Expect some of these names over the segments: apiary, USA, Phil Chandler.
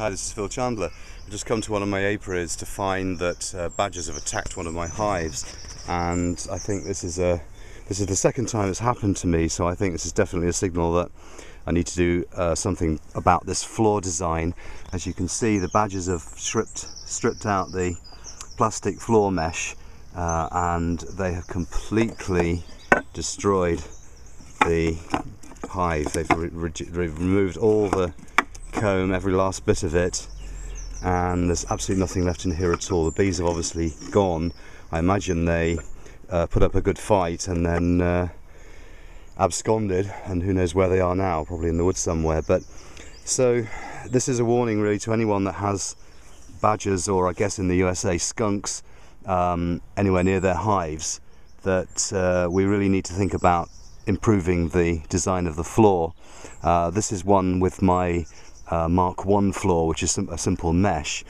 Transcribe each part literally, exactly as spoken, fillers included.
Hi, this is Phil Chandler. I've just come to one of my apiaries to find that uh, badgers have attacked one of my hives, and I think this is a this is the second time it's happened to me, so I think this is definitely a signal that I need to do uh, something about this floor design. As you can see, the badgers have stripped stripped out the plastic floor mesh uh, and they have completely destroyed the hive. They've re re removed all the comb, every last bit of it, and there's absolutely nothing left in here at all. The bees have obviously gone. I imagine they uh, put up a good fight and then uh, absconded, and who knows where they are now, probably in the woods somewhere. But so this is a warning really to anyone that has badgers, or I guess in the U S A skunks, um, anywhere near their hives, that uh, we really need to think about improving the design of the floor. Uh, this is one with my uh, Mark one floor, which is a simple mesh.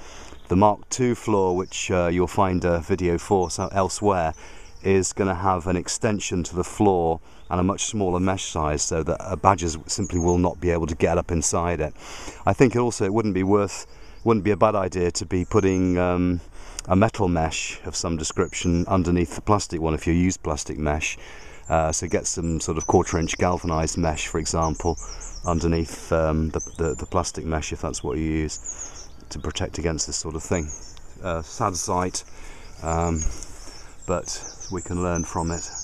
The Mark two floor, which uh, you'll find a video for so elsewhere, is going to have an extension to the floor and a much smaller mesh size, so that uh, badgers simply will not be able to get up inside it. I think also it wouldn't be worth, wouldn't be a bad idea to be putting um, a metal mesh of some description underneath the plastic one if you use plastic mesh. Uh, so get some sort of quarter-inch galvanised mesh, for example, underneath um, the, the, the plastic mesh, if that's what you use, to protect against this sort of thing. Uh, sad sight, um, but we can learn from it.